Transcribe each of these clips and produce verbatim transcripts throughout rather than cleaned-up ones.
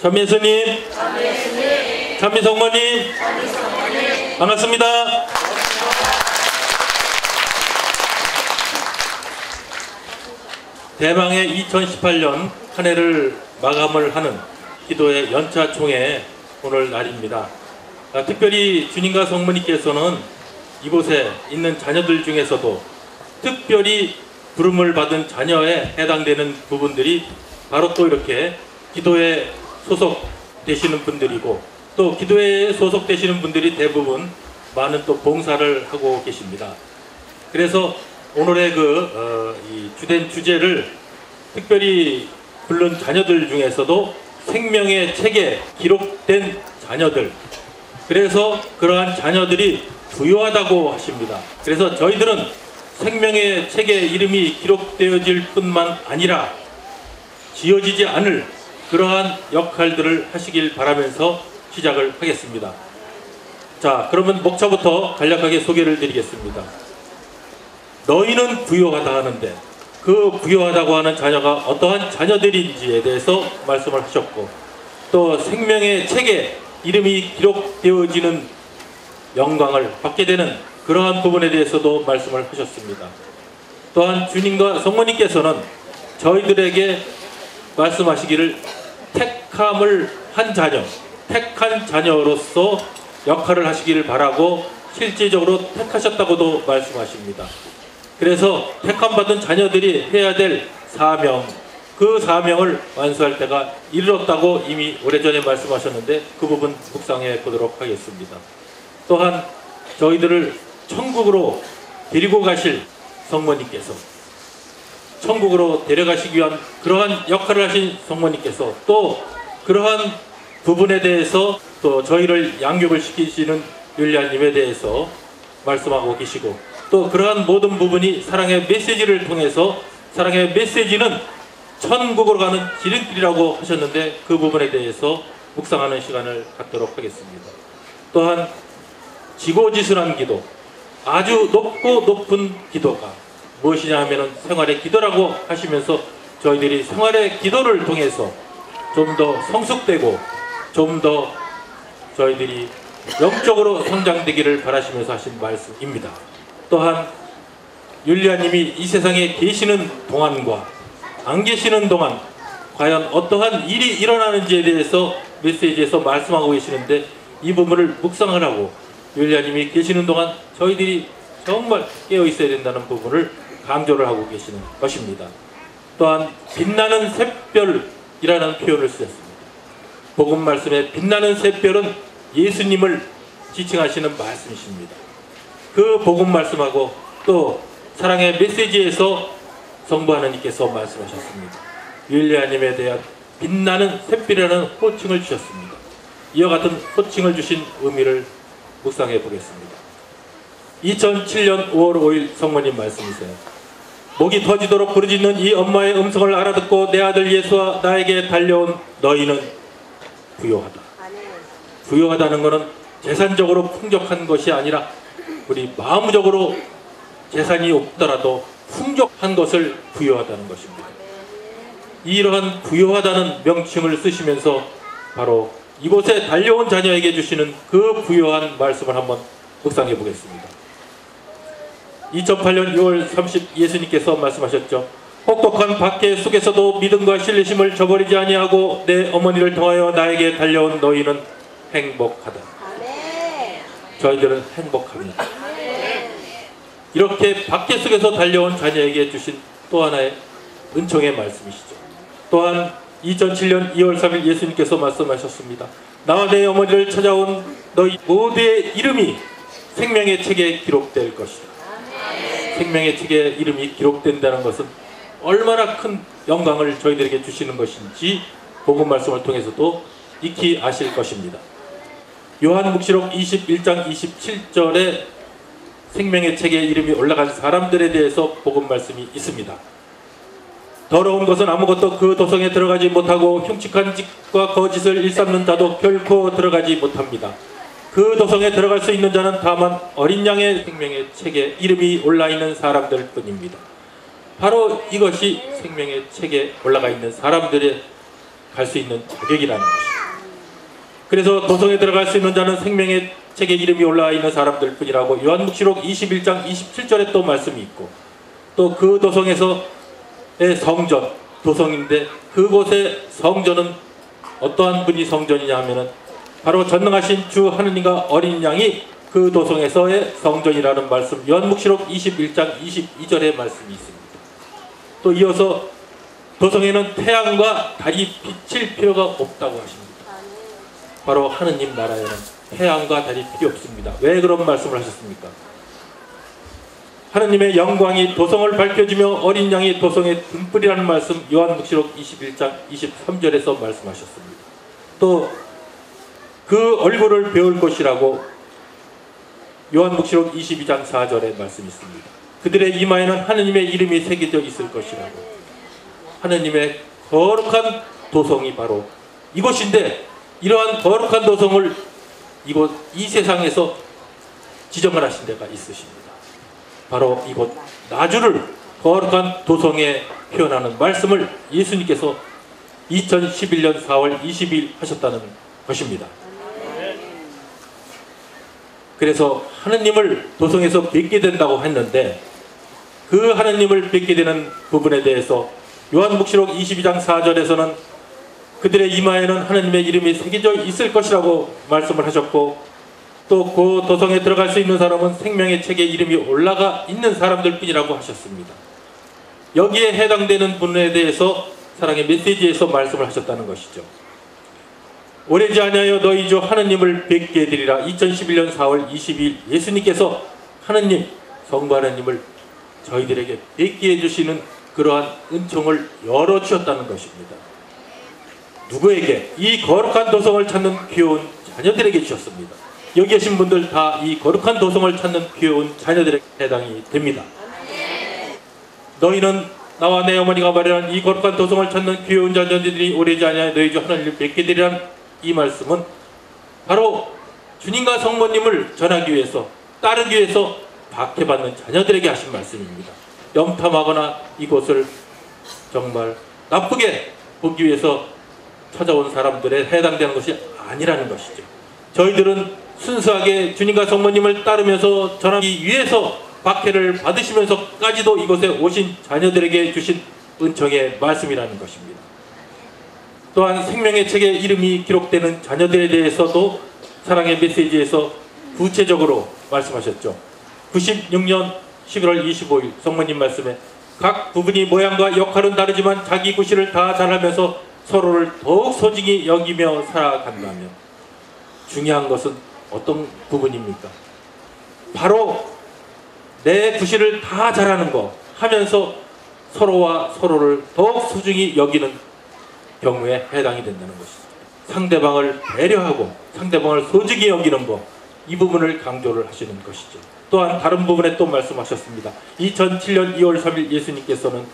찬미 예수님, 찬미 성모님, 반갑습니다. 대망의 이천십팔 년 한 해를 마감을 하는 기도의 연차 총회 오늘 날입니다. 아, 특별히 주님과 성모님께서는 이곳에 있는 자녀들 중에서도 특별히 부름을 받은 자녀에 해당되는 부분들이 바로 또 이렇게 기도에 소속되시는 분들이고, 또 기도에 소속되시는 분들이 대부분 많은 또 봉사를 하고 계십니다. 그래서 오늘의 그 어, 이 주된 주제를 특별히 부른 자녀들 중에서도 생명의 책에 기록된 자녀들, 그래서 그러한 자녀들이 부유하다고 하십니다. 그래서 저희들은 생명의 책에 이름이 기록되어질 뿐만 아니라 지어지지 않을 그러한 역할들을 하시길 바라면서 시작을 하겠습니다. 자, 그러면 목차부터 간략하게 소개를 드리겠습니다. 너희는 부유하다 하는데 그 부유하다고 하는 자녀가 어떠한 자녀들인지에 대해서 말씀을 하셨고, 또 생명의 책에 이름이 기록되어지는 영광을 받게 되는 그러한 부분에 대해서도 말씀을 하셨습니다. 또한 주님과 성모님께서는 저희들에게 말씀하시기를 택함을 한 자녀, 택한 자녀로서 역할을 하시기를 바라고 실제적으로 택하셨다고도 말씀하십니다. 그래서 택함받은 자녀들이 해야 될 사명, 그 사명을 완수할 때가 이르렀다고 이미 오래전에 말씀하셨는데 그 부분 묵상해 보도록 하겠습니다. 또한 저희들을 천국으로 데리고 가실 성모님께서, 천국으로 데려가시기 위한 그러한 역할을 하신 성모님께서 또 그러한 부분에 대해서 또 저희를 양육을 시키시는 율리아님에 대해서 말씀하고 계시고, 또 그러한 모든 부분이 사랑의 메시지를 통해서, 사랑의 메시지는 천국으로 가는 지름길이라고 하셨는데 그 부분에 대해서 묵상하는 시간을 갖도록 하겠습니다. 또한 지고지순한 기도, 아주 높고 높은 기도가 무엇이냐 하면 생활의 기도라고 하시면서 저희들이 생활의 기도를 통해서 좀 더 성숙되고 좀 더 저희들이 영적으로 성장되기를 바라시면서 하신 말씀입니다. 또한 율리아님이 이 세상에 계시는 동안과 안 계시는 동안 과연 어떠한 일이 일어나는지에 대해서 메시지에서 말씀하고 계시는데 이 부분을 묵상을 하고, 율리아님이 계시는 동안 저희들이 정말 깨어있어야 된다는 부분을 강조를 하고 계시는 것입니다. 또한 빛나는 샛별이라는 표현을 쓰셨습니다. 복음 말씀에 빛나는 샛별은 예수님을 지칭하시는 말씀이십니다. 그 복음 말씀하고 또 사랑의 메시지에서 성부 하나님께서 말씀하셨습니다. 율리아님에 대한 빛나는 샛별이라는 호칭을 주셨습니다. 이와 같은 호칭을 주신 의미를 묵상해 보겠습니다. 이천칠 년 오월 오일 성모님 말씀이세요. 목이 터지도록 부르짖는 이 엄마의 음성을 알아듣고 내 아들 예수와 나에게 달려온 너희는 부유하다. 부유하다는 것은 재산적으로 풍족한 것이 아니라 우리 마음적으로 재산이 없더라도 풍족한 것을 부유하다는 것입니다. 이러한 부유하다는 명칭을 쓰시면서 바로 이곳에 달려온 자녀에게 주시는 그 부유한 말씀을 한번 묵상해 보겠습니다. 이천팔 년 유월 삼십 예수님께서 말씀하셨죠. 혹독한 박해 속에서도 믿음과 신뢰심을 저버리지 아니하고 내 어머니를 통하여 나에게 달려온 너희는 행복하다. 아멘. 저희들은 행복합니다. 아멘. 이렇게 박해 속에서 달려온 자녀에게 주신 또 하나의 은총의 말씀이시죠. 또한 이천칠 년 이월 삼일 예수님께서 말씀하셨습니다. 나와 내 어머니를 찾아온 너희 모두의 이름이 생명의 책에 기록될 것이다. 아멘. 생명의 책에 이름이 기록된다는 것은 얼마나 큰 영광을 저희들에게 주시는 것인지 복음 말씀을 통해서도 익히 아실 것입니다. 요한묵시록 이십일 장 이십칠 절에 생명의 책에 이름이 올라간 사람들에 대해서 복음 말씀이 있습니다. 더러운 것은 아무것도 그 도성에 들어가지 못하고 흉측한 짓과 거짓을 일삼는 자도 결코 들어가지 못합니다. 그 도성에 들어갈 수 있는 자는 다만 어린 양의 생명의 책에 이름이 올라있는 사람들 뿐입니다. 바로 이것이 생명의 책에 올라가 있는 사람들의 갈 수 있는 자격이라는 것입니다. 그래서 도성에 들어갈 수 있는 자는 생명의 책에 이름이 올라와 있는 사람들 뿐이라고 요한묵시록 이십일 장 이십칠 절에 또 말씀이 있고, 또 그 도성에서의 성전, 도성인데 그곳의 성전은 어떠한 분이 성전이냐 하면은 바로 전능하신 주 하느님과 어린 양이 그 도성에서의 성전이라는 말씀, 요한묵시록 이십일 장 이십이 절의 말씀이 있습니다. 또 이어서 도성에는 태양과 달이 비칠 필요가 없다고 하십니다. 바로 하느님 나라에는 태양과 달이 필요 없습니다. 왜 그런 말씀을 하셨습니까? 하느님의 영광이 도성을 밝혀주며 어린 양이 도성의 등불이라는 말씀, 요한묵시록 이십일 장 이십삼 절에서 말씀하셨습니다. 또 그 얼굴을 배울 것이라고 요한묵시록 이십이 장 사 절에 말씀이 있습니다. 그들의 이마에는 하느님의 이름이 새겨져 있을 것이라고. 하느님의 거룩한 도성이 바로 이곳인데, 이러한 거룩한 도성을 이곳 이 세상에서 지정을 하신 데가 있으십니다. 바로 이곳 나주를 거룩한 도성에 표현하는 말씀을 예수님께서 이천십일 년 사월 이십일 하셨다는 것입니다. 그래서 하느님을 도성에서 뵙게 된다고 했는데, 그 하느님을 뵙게 되는 부분에 대해서 요한묵시록 이십이 장 사 절에서는 그들의 이마에는 하느님의 이름이 새겨져 있을 것이라고 말씀을 하셨고, 또 그 도성에 들어갈 수 있는 사람은 생명의 책에 이름이 올라가 있는 사람들 뿐이라고 하셨습니다. 여기에 해당되는 분에 대해서 사랑의 메시지에서 말씀을 하셨다는 것이죠. 오래지 아니하여 너희 주 하느님을 뵙게 되리라. 이천십일 년 사월 이십일 예수님께서 하느님, 성부 하느님을 저희들에게 뵙게 해주시는 그러한 은총을 열어주셨다는 것입니다. 누구에게? 이 거룩한 도성을 찾는 귀여운 자녀들에게 주셨습니다. 여기 계신 분들 다 이 거룩한 도성을 찾는 귀여운 자녀들에게 해당이 됩니다. 너희는 나와 내 어머니가 마련한 이 거룩한 도성을 찾는 귀여운 자녀들이 오래지 아니하여 너희 주 하느님을 뵙게 되리라. 이 말씀은 바로 주님과 성모님을 전하기 위해서, 따르기 위해서 박해받는 자녀들에게 하신 말씀입니다. 염탐하거나 이곳을 정말 나쁘게 보기 위해서 찾아온 사람들에 해당되는 것이 아니라는 것이죠. 저희들은 순수하게 주님과 성모님을 따르면서 전하기 위해서 박해를 받으시면서까지도 이곳에 오신 자녀들에게 주신 은총의 말씀이라는 것입니다. 또한 생명의 책에 이름이 기록되는 자녀들에 대해서도 사랑의 메시지에서 구체적으로 말씀하셨죠. 구십육 년 십일월 이십오일 성모님 말씀에 각 부분이 모양과 역할은 다르지만 자기 구실을 다 잘하면서 서로를 더욱 소중히 여기며 살아간다며, 중요한 것은 어떤 부분입니까? 바로 내 구실을 다 잘하는 거 하면서 서로와 서로를 더욱 소중히 여기는 경우에 해당이 된다는 것입니다. 상대방을 배려하고 상대방을 소중히 여기는 것, 이 부분을 강조를 하시는 것이죠. 또한 다른 부분에 또 말씀하셨습니다. 이천칠 년 이월 삼일 예수님께서는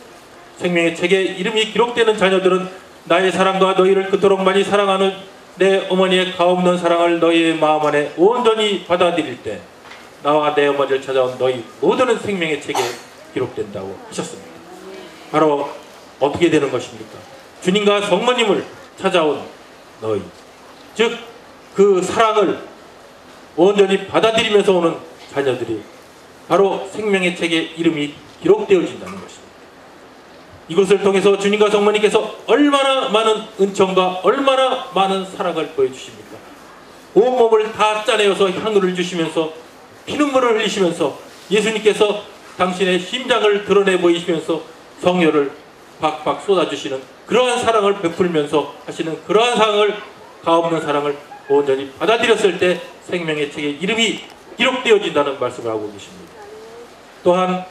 생명의 책에 이름이 기록되는 자녀들은 나의 사랑과 너희를 그토록 많이 사랑하는 내 어머니의 가없는 사랑을 너희의 마음 안에 온전히 받아들일 때 나와 내 어머니를 찾아온 너희 모두는 생명의 책에 기록된다고 하셨습니다. 바로 어떻게 되는 것입니까? 주님과 성모님을 찾아온 너희, 즉 그 사랑을 온전히 받아들이면서 오는 자녀들이 바로 생명의 책에 이름이 기록되어진다는 것입니다. 이것을 통해서 주님과 성모님께서 얼마나 많은 은총과 얼마나 많은 사랑을 보여주십니까? 온몸을 다 짜내어서 향유를 주시면서 피눈물을 흘리시면서 예수님께서 당신의 심장을 드러내 보이시면서 성혈을 박박 쏟아주시는 그러한 사랑을 베풀면서 하시는 그러한 사랑을, 가없는 사랑을 온전히 받아들였을 때 생명의 책에 이름이 기록되어진다는 말씀을 하고 계십니다. 또한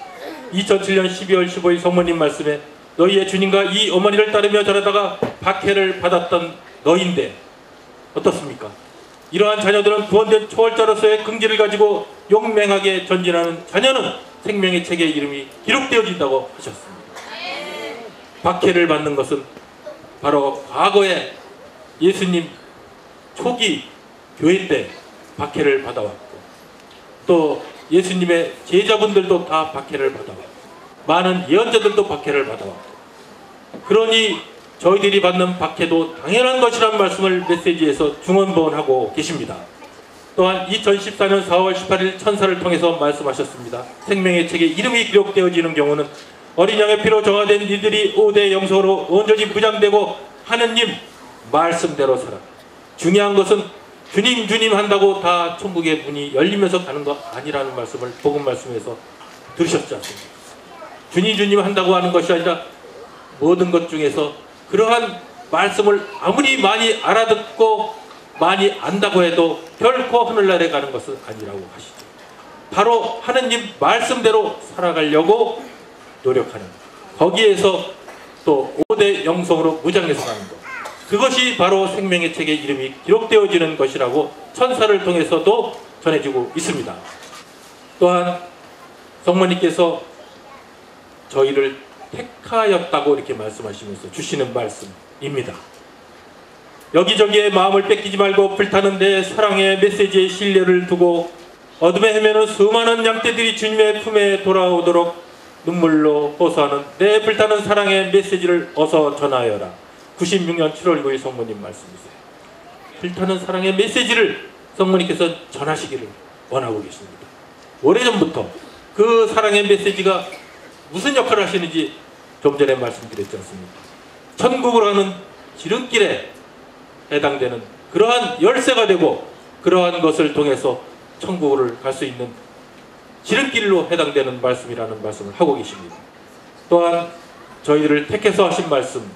이천칠 년 십이월 십오일 성모님 말씀에 너희의 주님과 이 어머니를 따르며 자라다가 박해를 받았던 너희인데 어떻습니까? 이러한 자녀들은 구원된 초월자로서의 긍지를 가지고 용맹하게 전진하는 자녀는 생명의 책에 이름이 기록되어진다고 하셨습니다. 박해를 받는 것은 바로 과거에 예수님 초기 교회 때 박해를 받아왔고, 또 예수님의 제자분들도 다 박해를 받아왔고, 많은 예언자들도 박해를 받아왔고, 그러니 저희들이 받는 박해도 당연한 것이란 말씀을 메시지에서 중언부언하고 계십니다. 또한 이천십사년 사월 십팔일 천사를 통해서 말씀하셨습니다. 생명의 책에 이름이 기록되어지는 경우는 어린 양의 피로 정화된 이들이 오대 영성으로 온전히 무장되고 하느님 말씀대로 살아. 중요한 것은 주님 주님 한다고 다 천국의 문이 열리면서 가는 거 아니라는 말씀을 복음 말씀에서 들으셨지 않습니까? 주님 주님 한다고 하는 것이 아니라 모든 것 중에서 그러한 말씀을 아무리 많이 알아듣고 많이 안다고 해도 결코 하늘나라에 가는 것은 아니라고 하시죠. 바로 하느님 말씀대로 살아가려고 노력하는 것. 거기에서 또 오대 영성으로 무장해서 가는 것. 그것이 바로 생명의 책에 이름이 기록되어지는 것이라고 천사를 통해서도 전해지고 있습니다. 또한 성모님께서 저희를 택하였다고 이렇게 말씀하시면서 주시는 말씀입니다. 여기저기에 마음을 뺏기지 말고 불타는 내 사랑의 메시지에 신뢰를 두고 어둠에 헤매는 수많은 양떼들이 주님의 품에 돌아오도록 눈물로 호소하는 내 불타는 사랑의 메시지를 어서 전하여라. 구십육년 칠월 구일 성모님 말씀이세요. 불타는 사랑의 메시지를 성모님께서 전하시기를 원하고 계십니다. 오래전부터 그 사랑의 메시지가 무슨 역할을 하시는지 좀 전에 말씀드렸지 않습니까? 천국으로 하는 지름길에 해당되는 그러한 열쇠가 되고 그러한 것을 통해서 천국으로 갈 수 있는 지름길로 해당되는 말씀이라는 말씀을 하고 계십니다. 또한 저희를 택해서 하신 말씀,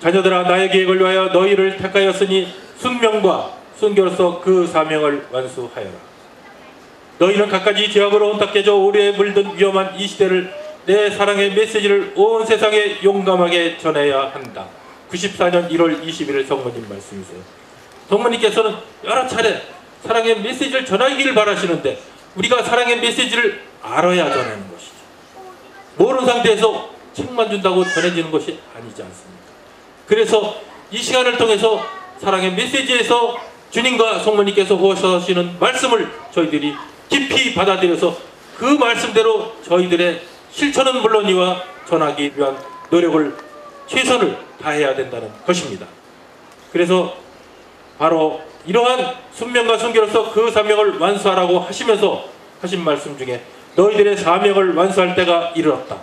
자녀들아 나의 계획을 위하여 너희를 택하였으니 순명과 순결로 그 사명을 완수하여라. 너희는 갖가지 죄악으로 혼탁해져 오류에 물든 위험한 이 시대를 내 사랑의 메시지를 온 세상에 용감하게 전해야 한다. 구십사년 일월 이십일일 성모님 말씀이세요. 성모님께서는 여러 차례 사랑의 메시지를 전하기를 바라시는데 우리가 사랑의 메시지를 알아야 전하는 것이죠. 모르는 상태에서 책만 준다고 전해지는 것이 아니지 않습니까? 그래서 이 시간을 통해서 사랑의 메시지에서 주님과 성모님께서 호소하시는 말씀을 저희들이 깊이 받아들여서 그 말씀대로 저희들의 실천은 물론이와 전하기 위한 노력을 최선을 다해야 된다는 것입니다. 그래서 바로 이러한 순명과 순결로서 그 사명을 완수하라고 하시면서 하신 말씀 중에 너희들의 사명을 완수할 때가 이르렀다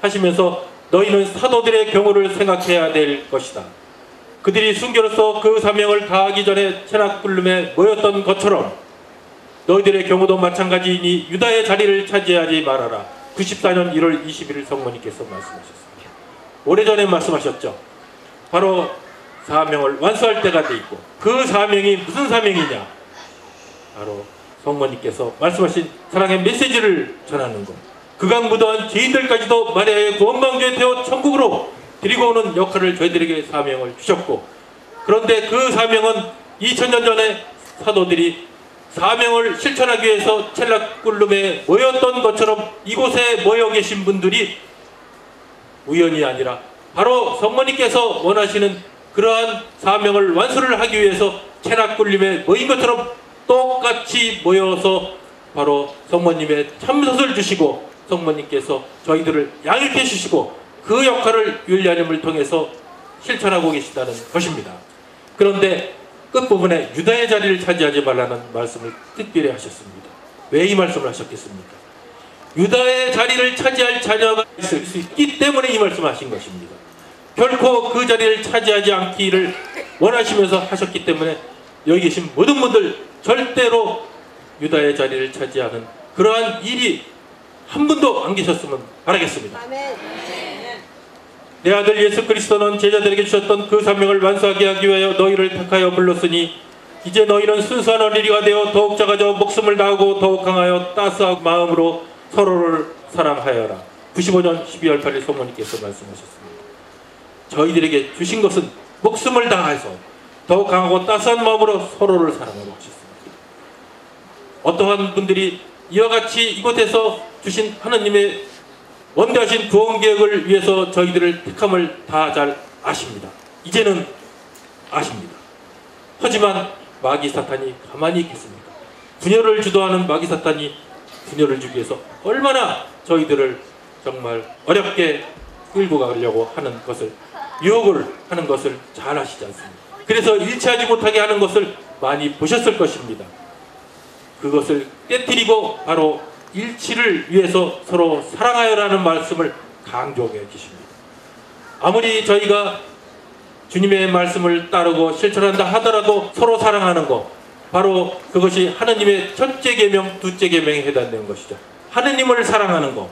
하시면서 너희는 사도들의 경우를 생각해야 될 것이다. 그들이 순결로서 그 사명을 다하기 전에 체납굴름에 모였던 것처럼 너희들의 경우도 마찬가지이니 유다의 자리를 차지하지 말아라. 구십사년 일월 이십일일 성모님께서 말씀하셨습니다. 오래전에 말씀하셨죠. 바로 사명을 완수할 때가 돼 있고 그 사명이 무슨 사명이냐, 바로 성모님께서 말씀하신 사랑의 메시지를 전하는 것. 그간 무도한 죄인들까지도 마리아의 구원방주에 태워 천국으로 데리고 오는 역할을 저희들에게 사명을 주셨고, 그런데 그 사명은 이천 년 전에 사도들이 사명을 실천하기 위해서 첼락굴름에 모였던 것처럼 이곳에 모여 계신 분들이 우연이 아니라 바로 성모님께서 원하시는 그러한 사명을 완수를 하기 위해서 체납굴림에 모인 것처럼 똑같이 모여서 바로 성모님의 참석을 주시고 성모님께서 저희들을 양육해 주시고 그 역할을 율리아님을 통해서 실천하고 계시다는 것입니다. 그런데 끝부분에 유다의 자리를 차지하지 말라는 말씀을 특별히 하셨습니다. 왜 이 말씀을 하셨겠습니까? 유다의 자리를 차지할 자녀가 있을 수 있기 때문에 이 말씀을 하신 것입니다. 결코 그 자리를 차지하지 않기를 원하시면서 하셨기 때문에 여기 계신 모든 분들 절대로 유다의 자리를 차지하는 그러한 일이 한 분도 안 계셨으면 바라겠습니다. 아멘. 내 아들 예수 그리스도는 제자들에게 주셨던 그 사명을 완수하게 하기 위하여 너희를 택하여 불렀으니 이제 너희는 순수한 어린이가 되어 더욱 작아져 목숨을 다하고 더욱 강하여 따스한 마음으로 서로를 사랑하여라. 구십오년 십이월 팔일 성모님께서 말씀하셨습니다. 저희들에게 주신 것은 목숨을 다해서 더욱 강하고 따스한 마음으로 서로를 사랑하고 하셨습니다. 어떠한 분들이 이와 같이 이곳에서 주신 하나님의 원대하신 구원 계획을 위해서 저희들을 택함을 다 잘 아십니다. 이제는 아십니다. 하지만 마귀 사탄이 가만히 있겠습니까? 분열을 주도하는 마귀 사탄이 분열을 주기 위해서 얼마나 저희들을 정말 어렵게 끌고 가려고 하는 것을 유혹을 하는 것을 잘 아시지 않습니까? 그래서 일치하지 못하게 하는 것을 많이 보셨을 것입니다. 그것을 깨뜨리고 바로 일치를 위해서 서로 사랑하여라는 말씀을 강조해 주십니다. 아무리 저희가 주님의 말씀을 따르고 실천한다 하더라도 서로 사랑하는 것, 바로 그것이 하느님의 첫째 계명, 둘째 계명에 해당되는 것이죠. 하느님을 사랑하는 것,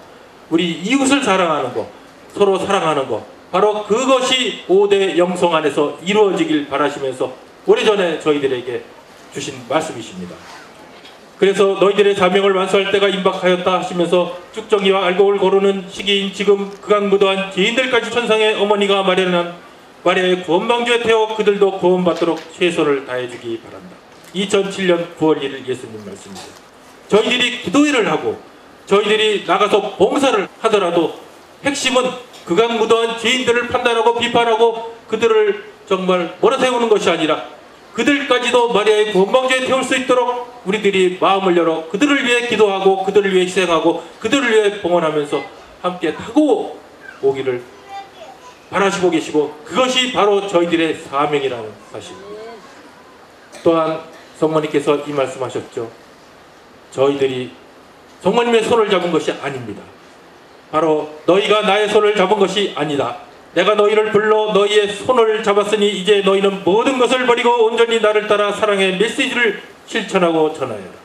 우리 이웃을 사랑하는 것, 서로 사랑하는 것, 바로 그것이 오대 영성 안에서 이루어지길 바라시면서 오래전에 저희들에게 주신 말씀이십니다. 그래서 너희들의 사명을 완수할 때가 임박하였다 하시면서 쭉정이와 알곡을 고르는 시기인 지금 그간 무도한 죄인들까지 천상의 어머니가 마련한 마리아의 구원방주에 태워 그들도 구원받도록 최선을 다해주기 바란다. 이천칠년 구월 일일 예수님 말씀입니다. 저희들이 기도회를 하고 저희들이 나가서 봉사를 하더라도 핵심은 그간 무도한 죄인들을 판단하고 비판하고 그들을 정말 몰아세우는 것이 아니라 그들까지도 마리아의 구원방주에 태울 수 있도록 우리들이 마음을 열어 그들을 위해 기도하고 그들을 위해 희생하고 그들을 위해 봉헌하면서 함께 타고 오기를 바라시고 계시고, 그것이 바로 저희들의 사명이라는 사실입니다. 또한 성모님께서 이 말씀하셨죠. 저희들이 성모님의 손을 잡은 것이 아닙니다. 바로 너희가 나의 손을 잡은 것이 아니다. 내가 너희를 불러 너희의 손을 잡았으니 이제 너희는 모든 것을 버리고 온전히 나를 따라 사랑의 메시지를 실천하고 전하여라.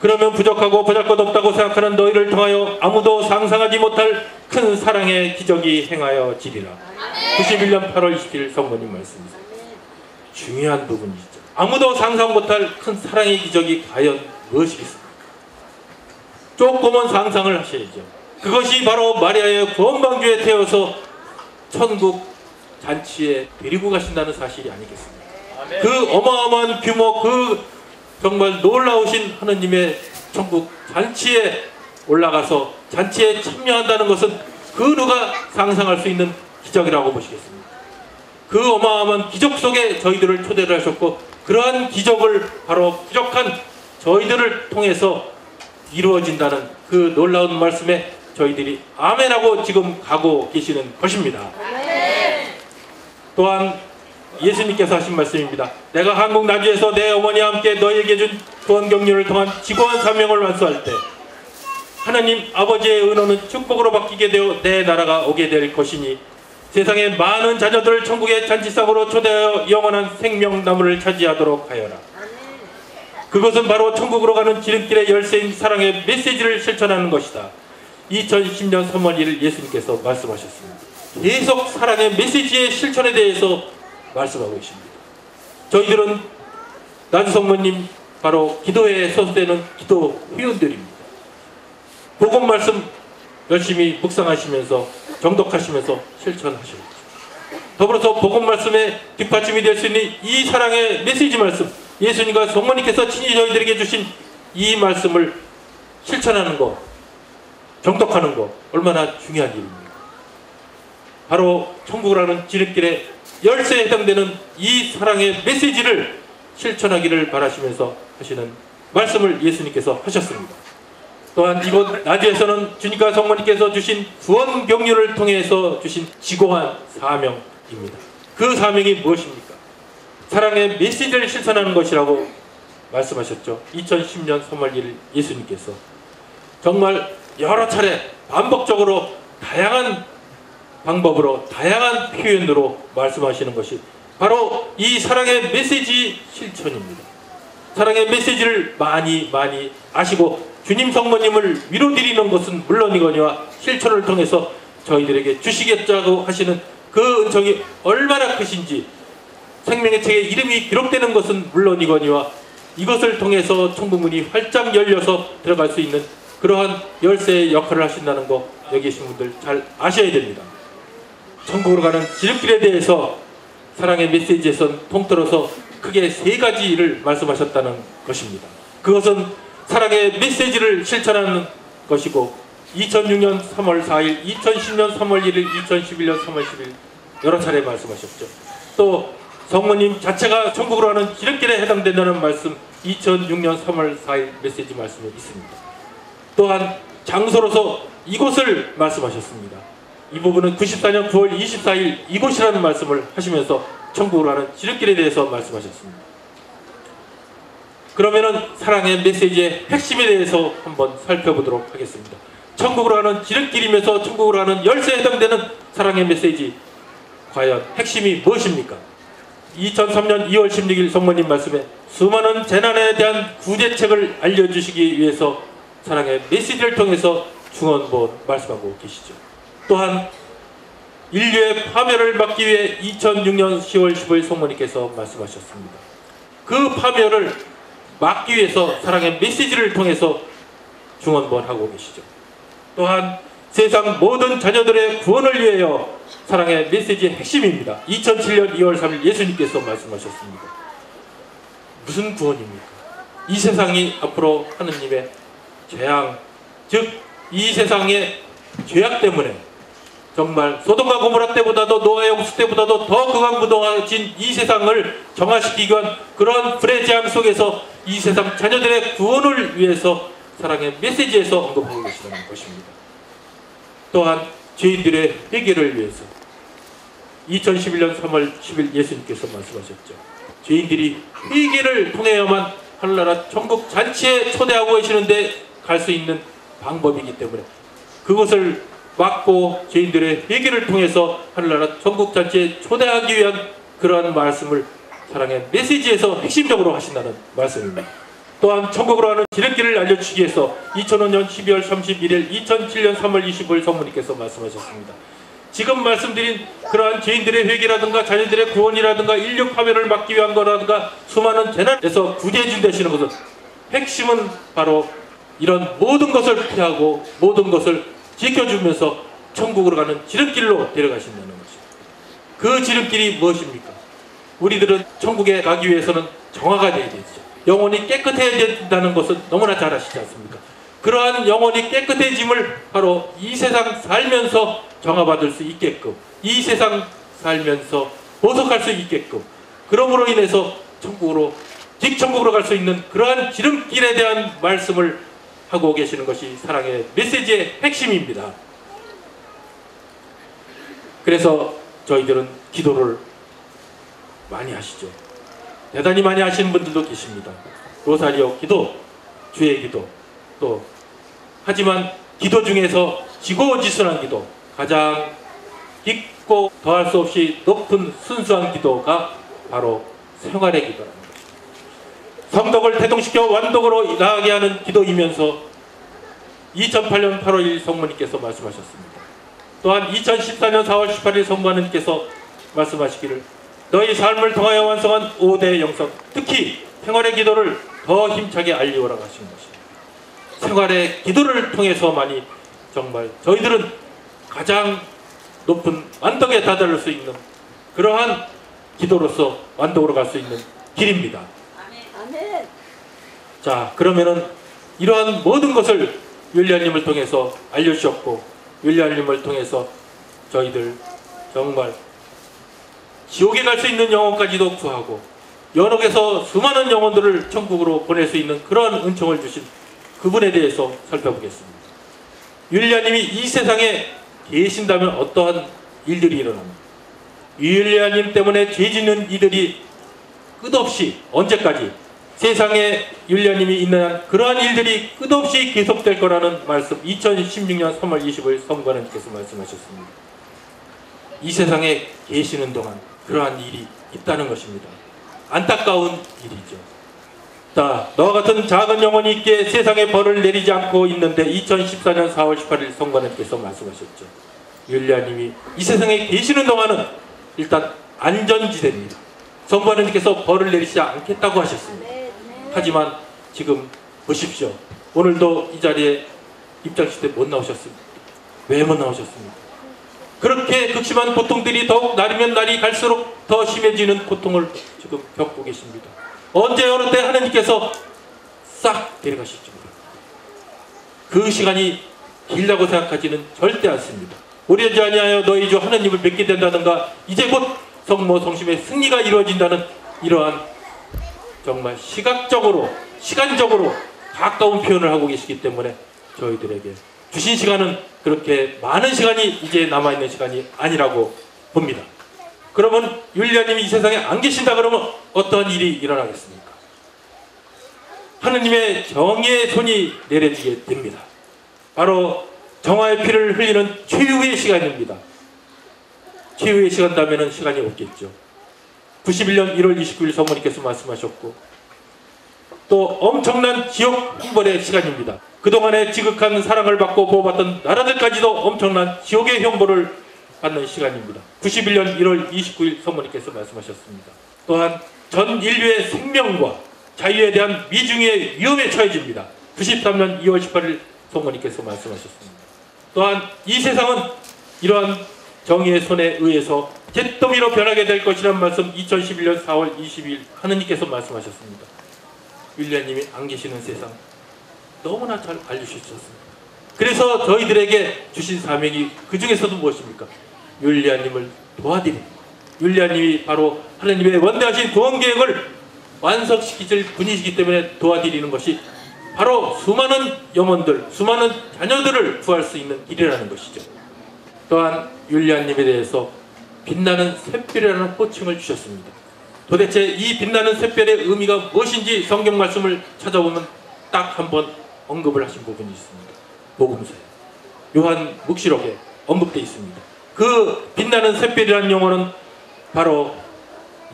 그러면 부족하고 보잘것 없다고 생각하는 너희를 통하여 아무도 상상하지 못할 큰 사랑의 기적이 행하여지리라. 구십일년 팔월 이십일 성모님 말씀입니다. 중요한 부분이죠. 아무도 상상 못할 큰 사랑의 기적이 과연 무엇이겠습니까? 조금은 상상을 하셔야죠. 그것이 바로 마리아의 구원방주에 태워서 천국 잔치에 데리고 가신다는 사실이 아니겠습니까? 그 어마어마한 규모, 그 정말 놀라우신 하느님의 천국 잔치에 올라가서 잔치에 참여한다는 것은 그 누가 상상할 수 있는 기적이라고 보시겠습니다. 그 어마어마한 기적 속에 저희들을 초대를 하셨고, 그러한 기적을 바로 부족한 저희들을 통해서 이루어진다는 그 놀라운 말씀에 저희들이 아멘하고 지금 가고 계시는 것입니다. 아멘. 또한 예수님께서 하신 말씀입니다. 내가 한국 나주에서 내 어머니와 함께 너희에게 준 구원 경륜을 통한 지고한 사명을 완수할 때 하나님 아버지의 은혜는 축복으로 바뀌게 되어 내 나라가 오게 될 것이니 세상의 많은 자녀들을 천국의 잔치상으로 초대하여 영원한 생명나무를 차지하도록 하여라. 그것은 바로 천국으로 가는 지름길의 열쇠인 사랑의 메시지를 실천하는 것이다. 이천십년 삼월 일일 예수님께서 말씀하셨습니다. 계속 사랑의 메시지의 실천에 대해서 말씀하고 계십니다. 저희들은 나주 성모님 바로 기도회에 소속되는 기도 회원들입니다. 복음 말씀 열심히 묵상하시면서 정독하시면서 실천하십니다. 더불어서 복음 말씀의 뒷받침이 될 수 있는 이 사랑의 메시지 말씀, 예수님과 성모님께서 친히 저희들에게 주신 이 말씀을 실천하는 것, 정독하는 것, 얼마나 중요한 일입니까? 바로 천국이라는 지름길의 열쇠에 해당되는 이 사랑의 메시지를 실천하기를 바라시면서 하시는 말씀을 예수님께서 하셨습니다. 또한 이곳 나주에서는 주님과 성모님께서 주신 구원 경륜을 통해서 주신 지고한 사명입니다. 그 사명이 무엇입니까? 사랑의 메시지를 실천하는 것이라고 말씀하셨죠. 이천십년 삼월 일일 예수님께서 정말 여러 차례 반복적으로 다양한 방법으로 다양한 표현으로 말씀하시는 것이 바로 이 사랑의 메시지 실천입니다. 사랑의 메시지를 많이 많이 아시고 주님 성모님을 위로드리는 것은 물론이거니와 실천을 통해서 저희들에게 주시겠다고 하시는 그 은총이 얼마나 크신지, 생명의 책에 이름이 기록되는 것은 물론이거니와 이것을 통해서 천국문이 활짝 열려서 들어갈 수 있는 그러한 열쇠의 역할을 하신다는 거 여기 계신 분들 잘 아셔야 됩니다. 천국으로 가는 지름길에 대해서 사랑의 메시지에선 통틀어서 크게 세 가지 일을 말씀하셨다는 것입니다. 그것은 사랑의 메시지를 실천하는 것이고, 이천육년 삼월 사일, 이천십년 삼월 일일, 이천십일년 삼월 십일 여러 차례 말씀하셨죠. 또 성모님 자체가 천국으로 하는 지름길에 해당된다는 말씀, 이천육년 삼월 사일 메시지 말씀에 있습니다. 또한 장소로서 이곳을 말씀하셨습니다. 이 부분은 구십사년 구월 이십사일 이곳이라는 말씀을 하시면서 천국으로 가는 지름길에 대해서 말씀하셨습니다. 그러면은 사랑의 메시지의 핵심에 대해서 한번 살펴보도록 하겠습니다. 천국으로 가는 지름길이면서 천국으로 가는 열쇠에 해당되는 사랑의 메시지, 과연 핵심이 무엇입니까? 이천삼년 이월 십육일 성모님 말씀에 수많은 재난에 대한 구제책을 알려주시기 위해서 사랑의 메시지를 통해서 중언부 말씀하고 계시죠. 또한 인류의 파멸을 막기 위해 이천육년 시월 십오일 성모님께서 말씀하셨습니다. 그 파멸을 막기 위해서 사랑의 메시지를 통해서 중언부하고 계시죠. 또한 세상 모든 자녀들의 구원을 위하여 사랑의 메시지의 핵심입니다. 이천칠년 이월 삼일 예수님께서 말씀하셨습니다. 무슨 구원입니까? 이 세상이 앞으로 하느님의 재앙, 즉 이 세상의 죄악 때문에 정말 소돔과 고모라 때보다도 노아의 홍수 때보다도 더 극악무도해진 이 세상을 정화시키기 위한 그런 불의 재앙 속에서 이 세상 자녀들의 구원을 위해서 사랑의 메시지에서 언급하고 계시다는 것입니다. 또한 죄인들의 회개를 위해서 이천십일년 삼월 십일 예수님께서 말씀하셨죠. 죄인들이 회개를 통해야만 하늘나라 천국 잔치에 초대하고 계시는데 갈 수 있는 방법이기 때문에 그것을 막고 죄인들의 회개를 통해서 하늘나라 천국 잔치에 초대하기 위한 그러한 말씀을 사랑의 메시지에서 핵심적으로 하신다는 말씀입니다. 또한 천국으로 하는 지름길을 알려주시기 위해서 이천오년 십이월 삼십일일 이천칠년 삼월 이십오일 성모님께서 말씀하셨습니다. 지금 말씀드린 그러한 죄인들의 회개라든가 자녀들의 구원이라든가 인류 파멸을 막기 위한 거라든가 수많은 재난에서 구제해준 되시는 것은 핵심은 바로 이런 모든 것을 피하고 모든 것을 지켜주면서 천국으로 가는 지름길로 데려가신다는 것입니다. 그 지름길이 무엇입니까? 우리들은 천국에 가기 위해서는 정화가 되어야 되죠. 영혼이 깨끗해야 된다는 것은 너무나 잘 아시지 않습니까? 그러한 영혼이 깨끗해짐을 바로 이 세상 살면서 정화받을 수 있게끔, 이 세상 살면서 보석할 수 있게끔, 그러므로 인해서 천국으로, 직천국으로 갈 수 있는 그러한 지름길에 대한 말씀을 하고 계시는 것이 사랑의 메시지의 핵심입니다. 그래서 저희들은 기도를 많이 하시죠. 대단히 많이 하시는 분들도 계십니다. 로사리오 기도, 주의 기도, 또 하지만 기도 중에서 지고지순한 기도, 가장 깊고 더할 수 없이 높은 순수한 기도가 바로 생활의 기도라는 것입니다. 성덕을 태동시켜 완독으로 나아가게 하는 기도이면서 이천팔년 팔월 일일 성모님께서 말씀하셨습니다. 또한 이천십사년 사월 십팔일 성모님께서 말씀하시기를 너희 삶을 통하여 완성한 오대 영성, 특히 생활의 기도를 더 힘차게 알리오라고 하신 것입니다. 생활의 기도를 통해서만이 정말 저희들은 가장 높은 완덕에 다다를 수 있는 그러한 기도로서 완덕으로 갈 수 있는 길입니다. 아멘. 자, 그러면은 이러한 모든 것을 율리아님을 통해서 알려주셨고, 율리아님을 통해서 저희들 정말 지옥에 갈 수 있는 영혼까지도 구하고 연옥에서 수많은 영혼들을 천국으로 보낼 수 있는 그런 은총을 주신 그분에 대해서 살펴보겠습니다. 율리아님이 이 세상에 계신다면 어떠한 일들이 일어납니다. 율리아님 때문에 죄짓는 이들이 끝없이 언제까지 세상에 율리아님이 있는 한 그러한 일들이 끝없이 계속될 거라는 말씀, 이천십육년 삼월 이십오일 성모님께서 말씀하셨습니다. 이 세상에 계시는 동안 그러한 일이 있다는 것입니다. 안타까운 일이죠. 자, 너와 같은 작은 영혼이 있기에 세상에 벌을 내리지 않고 있는데 이천십사년 사월 십팔일 성모님께서 말씀하셨죠. 율리아님이 이 세상에 계시는 동안은 일단 안전지대입니다. 성모님께서 벌을 내리지 않겠다고 하셨습니다. 하지만 지금 보십시오. 오늘도 이 자리에 입장식 때 못 나오셨습니다. 왜 못 나오셨습니까? 그렇게 극심한 고통들이 더욱 날이면 날이 갈수록 더 심해지는 고통을 지금 겪고 계십니다. 언제 어느 때 하나님께서 싹 데려가실지 모릅니다. 그 시간이 길다고 생각하지는 절대 않습니다. 우려지 아니하여 너희 주 하나님을 뵙게 된다든가 이제 곧 성모 성심의 승리가 이루어진다는 이러한 정말 시각적으로 시간적으로 가까운 표현을 하고 계시기 때문에 저희들에게 주신 시간은 그렇게 많은 시간이 이제 남아있는 시간이 아니라고 봅니다. 그러면 율리아님이 이 세상에 안 계신다 그러면 어떤 일이 일어나겠습니까? 하느님의 정의의 손이 내려지게 됩니다. 바로 정화의 피를 흘리는 최후의 시간입니다. 최후의 시간 다음에는 시간이 없겠죠. 구십일 년 일 월 이십구 일 성모님께서 말씀하셨고, 또 엄청난 지옥 형벌의 시간입니다. 그동안의 지극한 사랑을 받고 보호받던 나라들까지도 엄청난 지옥의 형벌을 받는 시간입니다. 구십일 년 일 월 이십구 일 성모님께서 말씀하셨습니다. 또한 전 인류의 생명과 자유에 대한 미중의 위험에 처해집니다. 구십삼 년 이 월 십팔 일 성모님께서 말씀하셨습니다. 또한 이 세상은 이러한 정의의 손에 의해서 잿더미로 변하게 될 것이란 말씀 이천십일 년 사 월 이십이 일 하느님께서 말씀하셨습니다. 율리아님이 안 계시는 세상 너무나 잘 알려주셨습니다. 그래서 저희들에게 주신 사명이 그 중에서도 무엇입니까? 율리아님을 도와드립니다. 율리아님이 바로 하느님의 원대하신 구원계획을 완성시키실 분이시기 때문에 도와드리는 것이 바로 수많은 영혼들, 수많은 자녀들을 구할 수 있는 길이라는 것이죠. 또한 율리아님에 대해서 빛나는 샛별이라는 호칭을 주셨습니다. 도대체 이 빛나는 샛별의 의미가 무엇인지 성경 말씀을 찾아보면 딱 한 번 언급을 하신 부분이 있습니다. 복음서에 요한묵시록에 언급되어 있습니다. 그 빛나는 샛별이라는 용어는 바로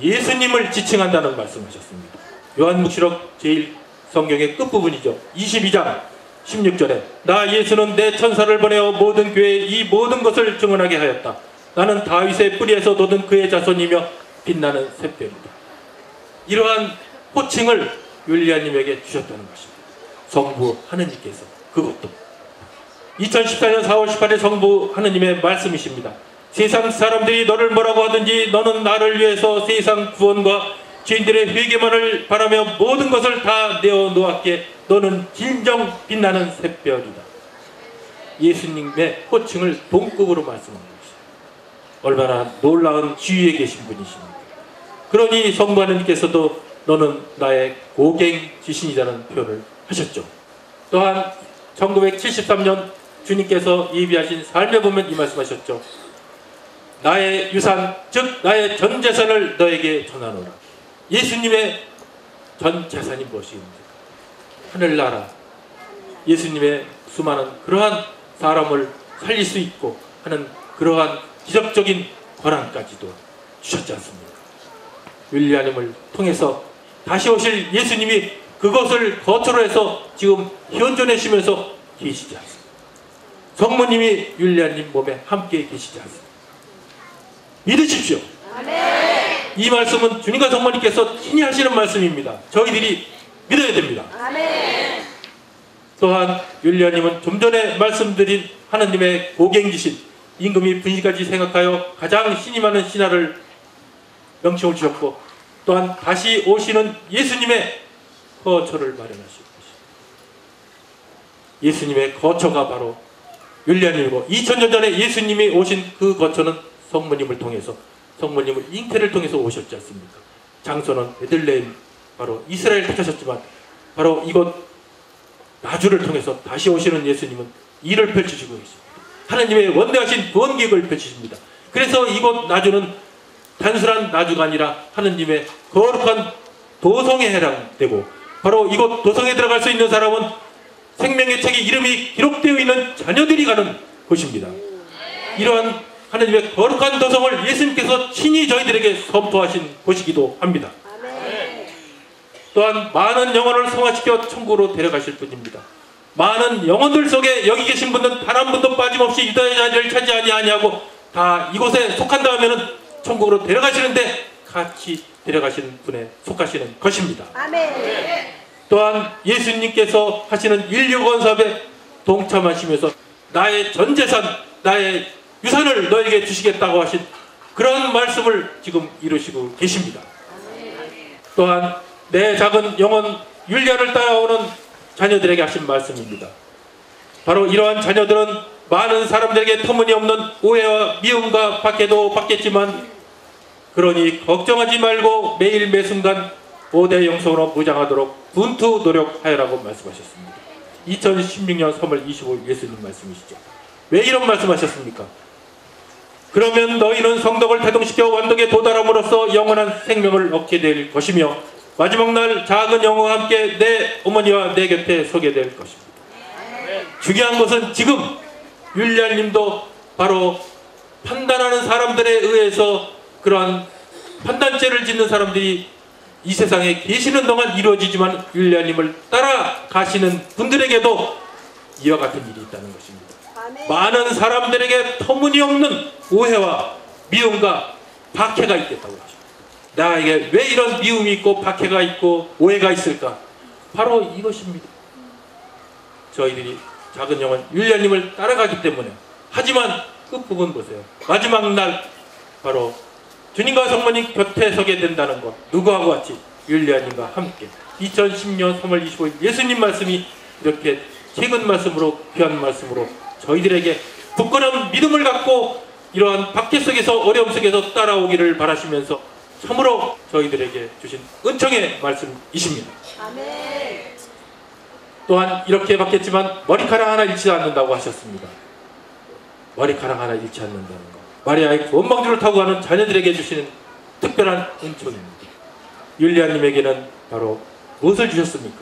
예수님을 지칭한다는 말씀하셨습니다. 요한묵시록 제일 성경의 끝부분이죠. 이십이 장 십육 절에 나 예수는 내 천사를 보내어 모든 교회에 이 모든 것을 증언하게 하였다. 나는 다윗의 뿌리에서 돋은 그의 자손이며 빛나는 샛별이다. 이러한 호칭을 율리아님에게 주셨다는 것입니다. 성부 하느님께서 그것도 이천십사 년 사 월 십팔 일 성부 하느님의 말씀이십니다. 세상 사람들이 너를 뭐라고 하든지 너는 나를 위해서 세상 구원과 죄인들의 회개만을 바라며 모든 것을 다 내어놓았기에 너는 진정 빛나는 샛별이다. 예수님의 호칭을 동급으로 말씀하는 것입니다. 얼마나 놀라운 지위에 계신 분이십니까? 그러니 성부 하느님께서도 너는 나의 고갱지신이라는 표현을 하셨죠. 또한 천구백칠십삼 년 주님께서 예비하신 삶에 보면 이 말씀하셨죠. 나의 유산, 즉 나의 전 재산을 너에게 전하노라. 예수님의 전 재산이 무엇입니까? 하늘나라. 예수님의 수많은 그러한 사람을 살릴 수 있고 하는 그러한 기적적인 권한까지도 주셨지 않습니까? 율리아님을 통해서 다시 오실 예수님이 그것을 겉으로 해서 지금 현존하시면서 계시지 않습니까? 성모님이 율리아님 몸에 함께 계시지 않습니까? 믿으십시오. 아멘. 이 말씀은 주님과 성모님께서 친히 하시는 말씀입니다. 저희들이 믿어야 됩니다. 아멘. 또한 율리아님은 좀 전에 말씀드린 하느님의 고갱지신 임금이 분신까지 생각하여 가장 신이 많은 신하를 명칭을 주셨고, 또한 다시 오시는 예수님의 거처를 마련하실 것입니다. 예수님의 거처가 바로 율리아님이고, 이천 년 전에 예수님이 오신 그 거처는 성모님을 통해서, 성모님을 잉태를 통해서 오셨지 않습니까? 장소는 베들레헴, 바로 이스라엘 택하셨지만 바로 이곳 나주를 통해서 다시 오시는 예수님은 일을 펼치시고 계십니다. 하나님의 원대하신 구원 계획을 펼치십니다. 그래서 이곳 나주는 단순한 나주가 아니라 하나님의 거룩한 도성에 해당되고, 바로 이곳 도성에 들어갈 수 있는 사람은 생명의 책에 이름이 기록되어 있는 자녀들이 가는 곳입니다. 이러한 하나님의 거룩한 도성을 예수님께서 친히 저희들에게 선포하신 곳이기도 합니다. 아멘. 또한 많은 영혼을 성화시켜 천국으로 데려가실 분입니다. 많은 영혼들 속에 여기 계신 분은 단 한 분도 빠짐없이 유다의 자리를 차지 아니하고 다 이곳에 속한다 하면은 천국으로 데려가시는데 같이 데려가시는 분에 속하시는 것입니다. 아멘. 또한 예수님께서 하시는 인류 건사업에 동참하시면서 나의 전재산, 나의 유산을 너에게 주시겠다고 하신 그런 말씀을 지금 이루시고 계십니다. 또한 내 작은 영혼 율리아를 따라오는 자녀들에게 하신 말씀입니다. 바로 이러한 자녀들은 많은 사람들에게 터무니없는 오해와 미움과 박해도 받겠지만, 그러니 걱정하지 말고 매일 매순간 오대 영성으로 무장하도록 분투 노력하여라고 말씀하셨습니다. 이천십육 년 삼월 이십오일 예수님 말씀이시죠. 왜 이런 말씀하셨습니까? 그러면 너희는 성덕을 태동시켜 완덕에 도달함으로써 영원한 생명을 얻게 될 것이며 마지막 날 작은 영혼과 함께 내 어머니와 내 곁에 서게 될 것입니다. 중요한 것은 지금 율리아님도 바로 판단하는 사람들에 의해서 그러한 판단죄를 짓는 사람들이 이 세상에 계시는 동안 이루어지지만 율리아님을 따라가시는 분들에게도 이와 같은 일이 있다는 것입니다. 많은 사람들에게 터무니없는 오해와 미움과 박해가 있겠다고 하십니다. 나에게 왜 이런 미움이 있고 박해가 있고 오해가 있을까? 바로 이것입니다. 저희들이 작은 영혼 율리아님을 따라가기 때문에. 하지만 끝부분 보세요. 마지막 날 바로 주님과 성모님 곁에 서게 된다는 것. 누구하고 같이? 율리아님과 함께. 이천십육 년 삼월 이십오일 예수님 말씀이 이렇게 최근 말씀으로, 귀한 말씀으로 저희들에게 굳건한 믿음을 갖고 이러한 박해 속에서, 어려움 속에서 따라오기를 바라시면서 참으로 저희들에게 주신 은총의 말씀이십니다. 아멘. 또한 이렇게 받겠지만 머리카락 하나 잃지 않는다고 하셨습니다. 머리카락 하나 잃지 않는다는 것. 마리아의 원망주를 타고 가는 자녀들에게 주시는 특별한 은총입니다. 율리아님에게는 바로 무엇을 주셨습니까?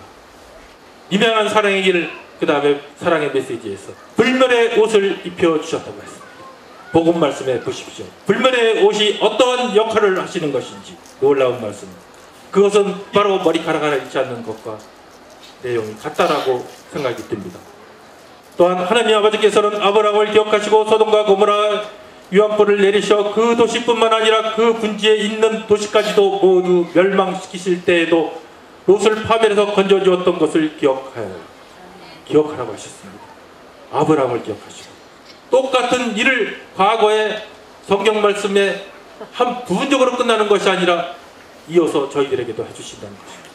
임양한 사랑의 길, 그 다음에 사랑의 메시지에서 불멸의 옷을 입혀주셨다고 했습니다. 복음 말씀에 보십시오. 불멸의 옷이 어떠한 역할을 하시는 것인지 놀라운 말씀. 그것은 바로 머리카락 하나 잃지 않는 것과 내용이 같다라고 생각이 듭니다. 또한 하나님 아버지께서는 아브라함을 기억하시고 소돔과 고모라 유황불을 내리셔 그 도시뿐만 아니라 그 분지에 있는 도시까지도 모두 멸망시키실 때에도 롯을 파멸해서 건져주었던 것을 기억하여 기억하라고 하셨습니다. 아브라함을 기억하시고 똑같은 일을 과거의 성경 말씀에 한 부분적으로 끝나는 것이 아니라 이어서 저희들에게도 해주신다는 것입니다.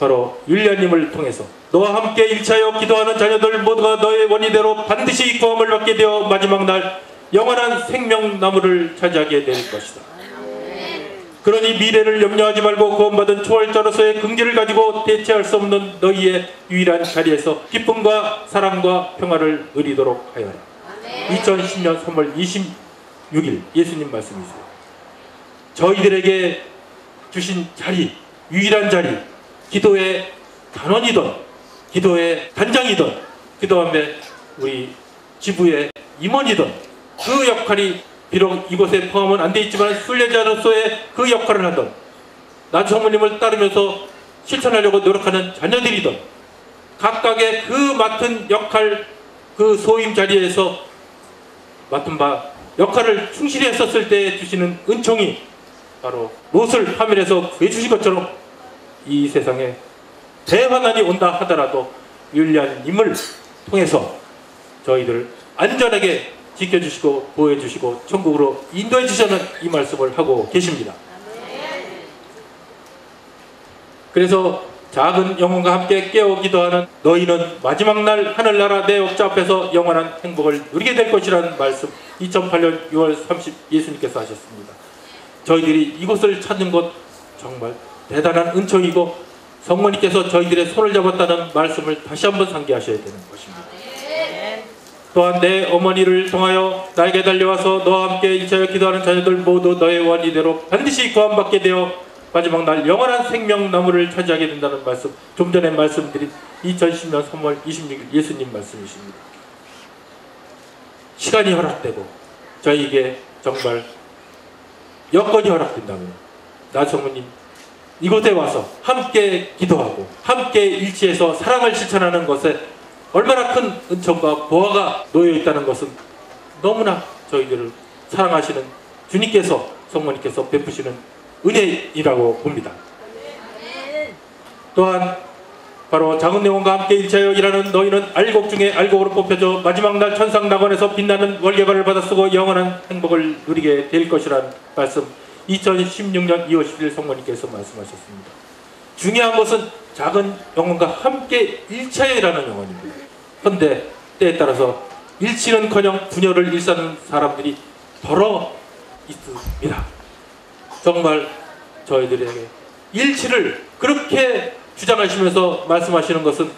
바로 율리아님을 통해서 너와 함께 일차여 기도하는 자녀들 모두가 너의 원의대로 반드시 구함을 받게 되어 마지막 날 영원한 생명나무를 차지하게 될 것이다. 그러니 미래를 염려하지 말고 구원받은 초월자로서의 긍지를 가지고 대체할 수 없는 너희의 유일한 자리에서 기쁨과 사랑과 평화를 누리도록 하여라. 이천십육 년 삼월 이십육일 예수님 말씀이세요. 저희들에게 주신 자리, 유일한 자리, 기도의 단원이든 기도의 단장이든 그 다음에 우리 지부의 임원이든 그 역할이 비록 이곳에 포함은 안 돼 있지만 순례자로서의 그 역할을 하던 나주 성모님을 따르면서 실천하려고 노력하는 자녀들이든 각각의 그 맡은 역할, 그 소임 자리에서 맡은 바 역할을 충실히 했었을 때 주시는 은총이 바로 롯을 파멸해서 구해주신 것처럼 이 세상에 대환난이 온다 하더라도 율리아님을 통해서 저희들을 안전하게 지켜주시고 보호해주시고 천국으로 인도해주시는 이 말씀을 하고 계십니다. 그래서 작은 영혼과 함께 깨어 기도하는 너희는 마지막 날 하늘나라 내 목자 앞에서 영원한 행복을 누리게 될 것이라는 말씀 이천팔 년 유월 삼십 예수님께서 하셨습니다. 저희들이 이곳을 찾는 것 정말 대단한 은총이고 성모님께서 저희들의 손을 잡았다는 말씀을 다시 한번 상기하셔야 되는 것입니다. 또한 내 어머니를 통하여 나에게 달려와서 너와 함께 일차여 기도하는 자녀들 모두 너의 원의대로 반드시 구원받게 되어 마지막 날 영원한 생명나무를 차지하게 된다는 말씀, 좀 전에 말씀드린 이천십육 년 삼월 이십육일 예수님 말씀이십니다. 시간이 허락되고 저희에게 정말 여건이 허락된다면 나성모님 이곳에 와서 함께 기도하고 함께 일치해서 사랑을 실천하는 것에 얼마나 큰 은총과 보화가 놓여있다는 것은 너무나 저희들을 사랑하시는 주님께서, 성모님께서 베푸시는 은혜이라고 봅니다. 또한 바로 작은 영혼과 함께 일차여 일하는 너희는 알곡 중에 알곡으로 뽑혀져 마지막 날 천상 낙원에서 빛나는 월계관을 받아 쓰고 영원한 행복을 누리게 될 것이라는 말씀 이천십육 년 이월 십일 성모님께서 말씀하셨습니다. 중요한 것은 작은 영혼과 함께 일차여 일하는 영혼입니다. 그런데 때에 따라서 일치는커녕 분열을 일삼는 사람들이 더러 있습니다. 정말 저희들에게 일치를 그렇게 주장하시면서 말씀하시는 것은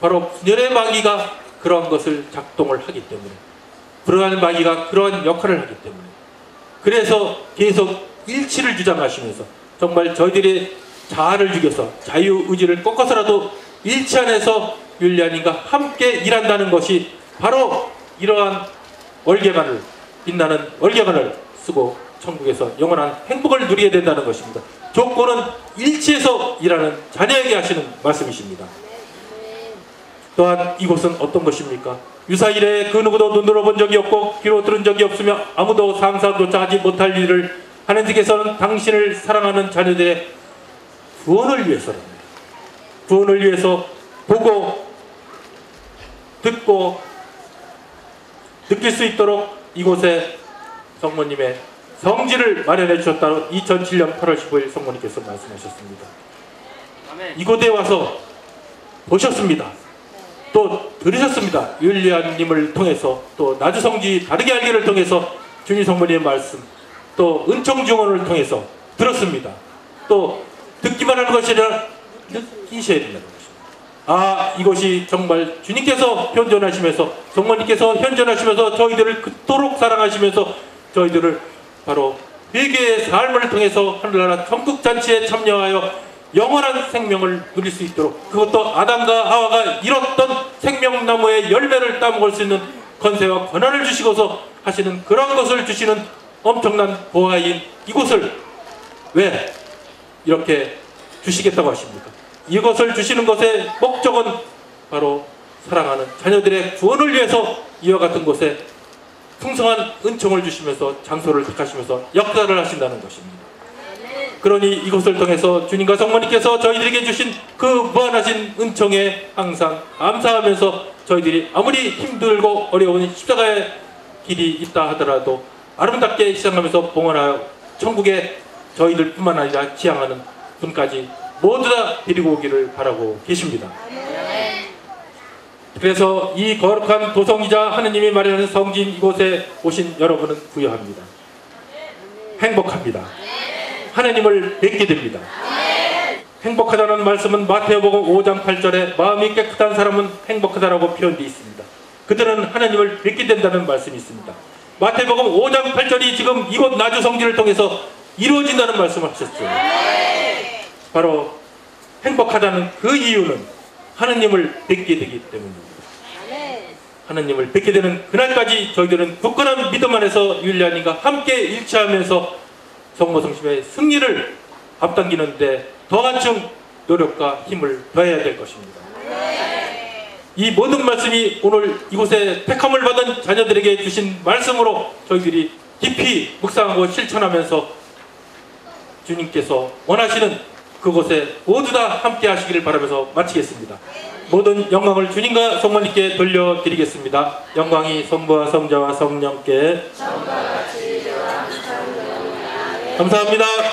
바로 분열의 마귀가 그러한 것을 작동을 하기 때문에, 불안의 마귀가 그러한 역할을 하기 때문에, 그래서 계속 일치를 주장하시면서 정말 저희들의 자아를 죽여서 자유의지를 꺾어서라도 일치 안에서 율리아님과 함께 일한다는 것이 바로 이러한 월계관을, 빛나는 월계관을 쓰고 천국에서 영원한 행복을 누리게 된다는 것입니다. 조건은 일치해서 일하는 자녀에게 하시는 말씀이십니다. 또한 이곳은 어떤 것입니까? 유사 이래 그 누구도 눈으로 본 적이 없고 귀로 들은 적이 없으며 아무도 상상조차 하지 못할 일을 하느님께서는 당신을 사랑하는 자녀들의 구원을 위해서랍니다. 구원을 위해서 보고 듣고 느낄 수 있도록 이곳에 성모님의 성지를 마련해 주셨다는 이천칠년 팔월 십오일 성모님께서 말씀하셨습니다. 이곳에 와서 보셨습니다. 또 들으셨습니다. 율리아님을 통해서, 또 나주성지 바르게 알기를 통해서 주님 성모님의 말씀, 또 은총증언을 통해서 들었습니다. 또 듣기만 하는 것이 아니라 느끼셔야 된다는 것입니다. 아, 이것이 정말 주님께서 현존하시면서, 성모님께서 현존하시면서 저희들을 그토록 사랑하시면서 저희들을 바로 회개의 삶을 통해서 하늘나라 천국잔치에 참여하여 영원한 생명을 누릴 수 있도록, 그것도 아담과 하와가 잃었던 생명나무의 열매를 따먹을 수 있는 권세와 권한을 주시고서 하시는 그런 것을 주시는 엄청난 보화인 이곳을 왜 이렇게 주시겠다고 하십니까? 이것을 주시는 것의 목적은 바로 사랑하는 자녀들의 구원을 위해서 이와 같은 곳에 풍성한 은총을 주시면서 장소를 택하시면서 역사를 하신다는 것입니다. 그러니 이곳을 통해서 주님과 성모님께서 저희들에게 주신 그 무한하신 은총에 항상 감사하면서 저희들이 아무리 힘들고 어려운 십자가의 길이 있다 하더라도 아름답게 시작하면서 봉헌하여 천국에 저희들 뿐만 아니라 지향하는 분까지 모두 다 데리고 오기를 바라고 계십니다. 그래서 이 거룩한 도성이자 하느님이 마련한 성지인 이곳에 오신 여러분은 부유합니다. 행복합니다. 하느님을 뵙게 됩니다. 행복하다는 말씀은 마태복음 오장 팔절에 마음이 깨끗한 사람은 행복하다라고 표현되어 있습니다. 그들은 하느님을 뵙게 된다는 말씀이 있습니다. 마태복음 오장 팔절이 지금 이곳 나주 성지를 통해서 이루어진다는 말씀을 하셨죠. 바로 행복하다는 그 이유는 하느님을 뵙게 되기 때문입니다. 하느님을 뵙게 되는 그날까지 저희들은 굳건한 믿음 안에서 율리아님과 함께 일치하면서 성모 성심의 승리를 앞당기는 데 더한층 노력과 힘을 더해야 될 것입니다. 이 모든 말씀이 오늘 이곳에 택함을 받은 자녀들에게 주신 말씀으로 저희들이 깊이 묵상하고 실천하면서 주님께서 원하시는 그곳에 모두 다 함께 하시기를 바라면서 마치겠습니다. 모든 영광을 주님과 성모님께 돌려드리겠습니다. 영광이 성부와 성자와 성령께 감사합니다.